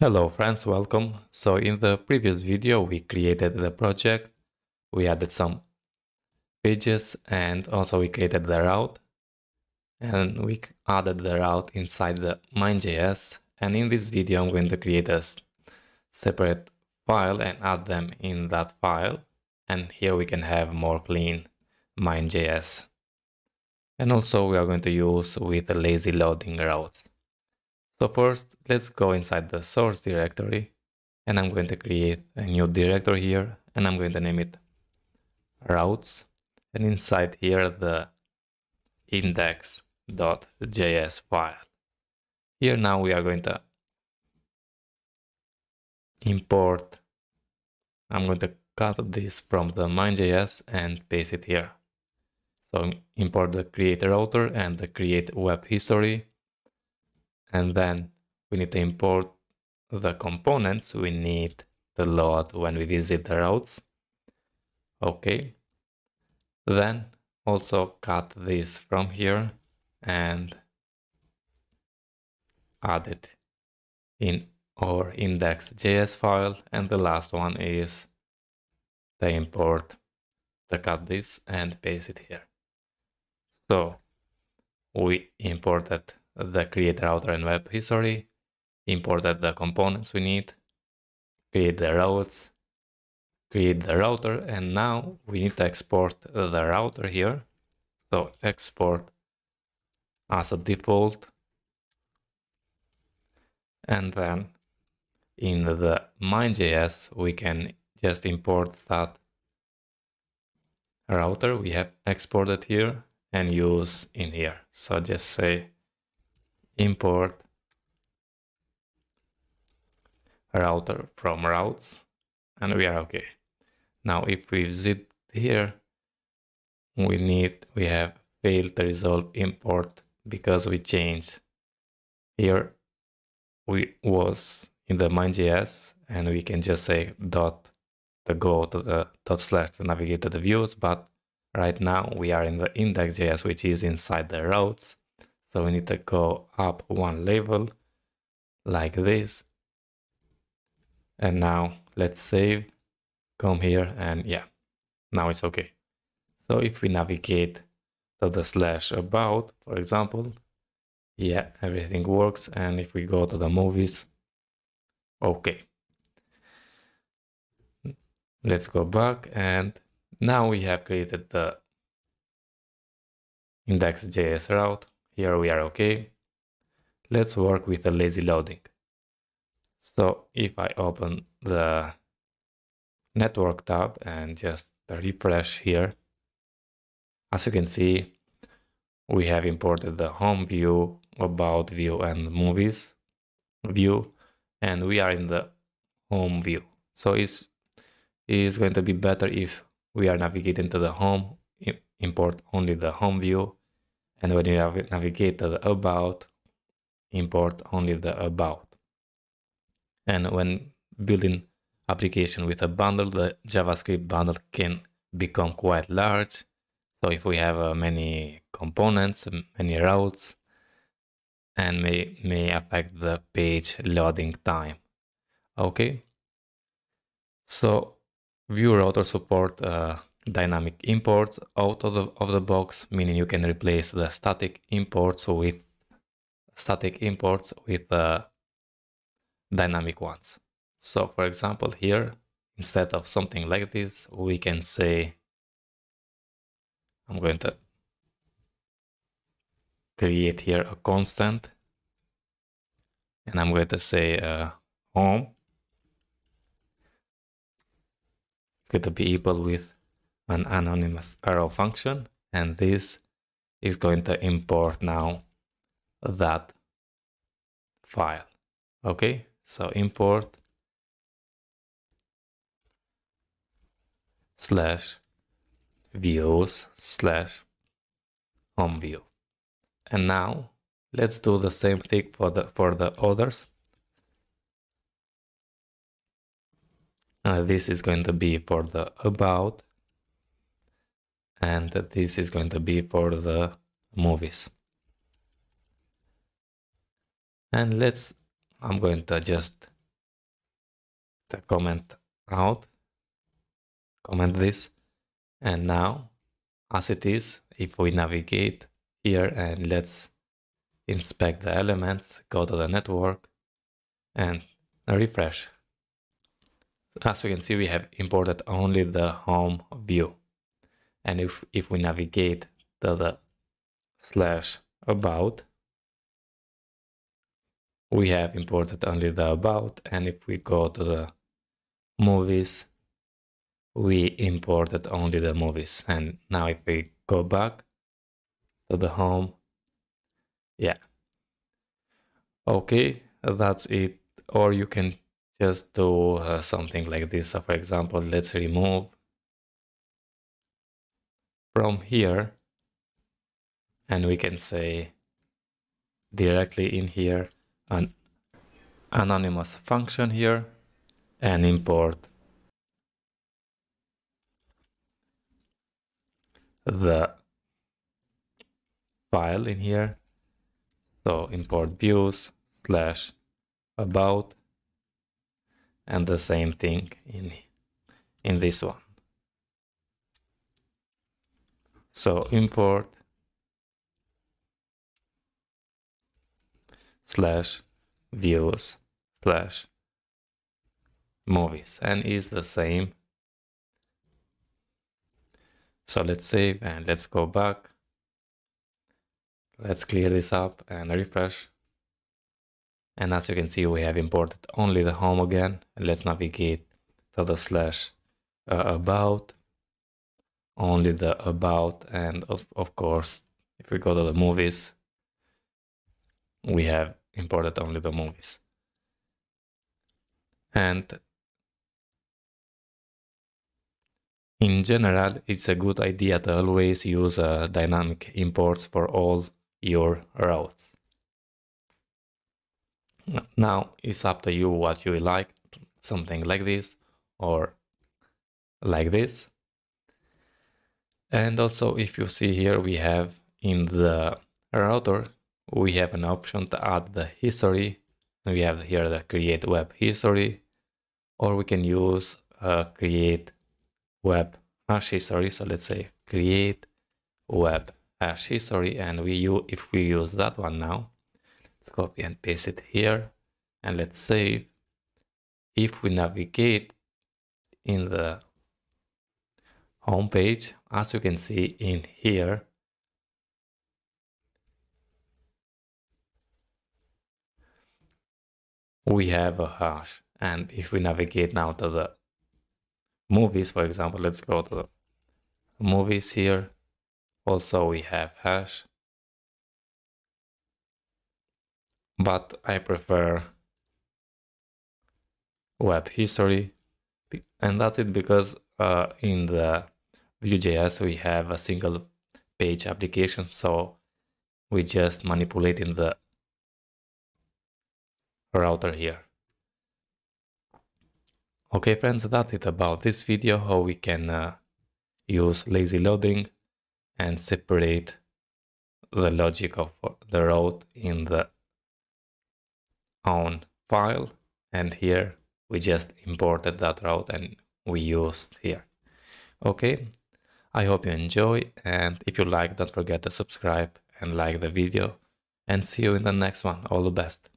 Hello friends, welcome. So in the previous video we created the project, we added some pages, and also we created the route, and we added the route inside the Main.js. And in this video I'm going to create a separate file and add them in that file, and here we can have more clean Main.js. And also we are going to use with the lazy loading routes. So first, let's go inside the source directory, and I'm going to create a new directory here, and I'm going to name it routes, and inside here the index.js file. Here now we are going to import, I'm going to cut this from the Main.js and paste it here. So import the create router and the create web history. And then we need to import the components we need to load when we visit the routes. Okay. Then also cut this from here and add it in our index.js file. And the last one is the import, to cut this and paste it here. So we imported the create router and web history, imported the components we need, create the routes, create the router, and now we need to export the router here. So export as a default, and then in the Main.js we can just import that router we have exported here and use in here. So just say import router from routes, and we are okay. Now if we visit here, we have failed to resolve import because we changed here. We was in the Main.js, and we can just say dot to go to the dot slash to navigate to the views, but right now we are in the index.js, which is inside the routes. So we need to go up one level like this. And now let's save, come here, and yeah, now it's okay. So if we navigate to the slash about, for example, yeah, everything works. And if we go to the movies, okay. Let's go back, and now we have created the index.js route. Here we are okay. Let's work with the lazy loading. So if I open the network tab and just refresh here, as you can see, we have imported the home view, about view, and movies view, and we are in the home view. So it's going to be better if we are navigating to the home, import only the home view. And when you navigate to the about, import only the about. And when building application with a bundle, the JavaScript bundle can become quite large. So if we have many components, many routes, and may affect the page loading time. Okay. So Vue Router support dynamic imports out of the box, meaning you can replace the static imports with dynamic ones. So for example, here, instead of something like this, we can say, I'm going to create here a constant, and I'm going to say home. It's going to be equal with an anonymous arrow function, and this is going to import now that file. Okay, so import slash views slash home view. And now let's do the same thing for the others. This is going to be for the about. and this is going to be for the movies. And I'm going to adjust the comment out, comment this, and now as it is, if we navigate here and let's inspect the elements, go to the network and refresh. As we can see, we have imported only the home view. And if we navigate to the slash about, we have imported only the about. And if we go to the movies, we imported only the movies. And now if we go back to the home, yeah. Okay, that's it. Or you can just do something like this. So for example, let's remove from here, and we can say directly in here an anonymous function here and import the file in here. So import views slash about, and the same thing in this one. So import slash views slash movies, and is the same. So let's save and let's go back. Let's clear this up and refresh. And as you can see, we have imported only the home again. Let's navigate to the slash about, only the about, and of course, if we go to the movies, we have imported only the movies. And in general, it's a good idea to always use dynamic imports for all your routes. Now it's up to you what you like, something like this or like this. And also, if you see here, we have in the router, we have an option to add the history. We have here the create web history, or we can use create web hash history. So let's say create web hash history, and if we use that one now, let's copy and paste it here and let's save. If we navigate in the home page, as you can see in here, we have a hash. And if we navigate now to the movies, for example, let's go to the movies here. Also, we have hash. But I prefer web history, and that's it, because in the Vue.js we have a single page application, so we just manipulate in the router here. Okay friends, that's it about this video, how we can use lazy loading and separate the logic of the route in the own file, and here we just imported that route and we used here. Okay, I hope you enjoy, and if you like, don't forget to subscribe and like the video, and see you in the next one. All the best.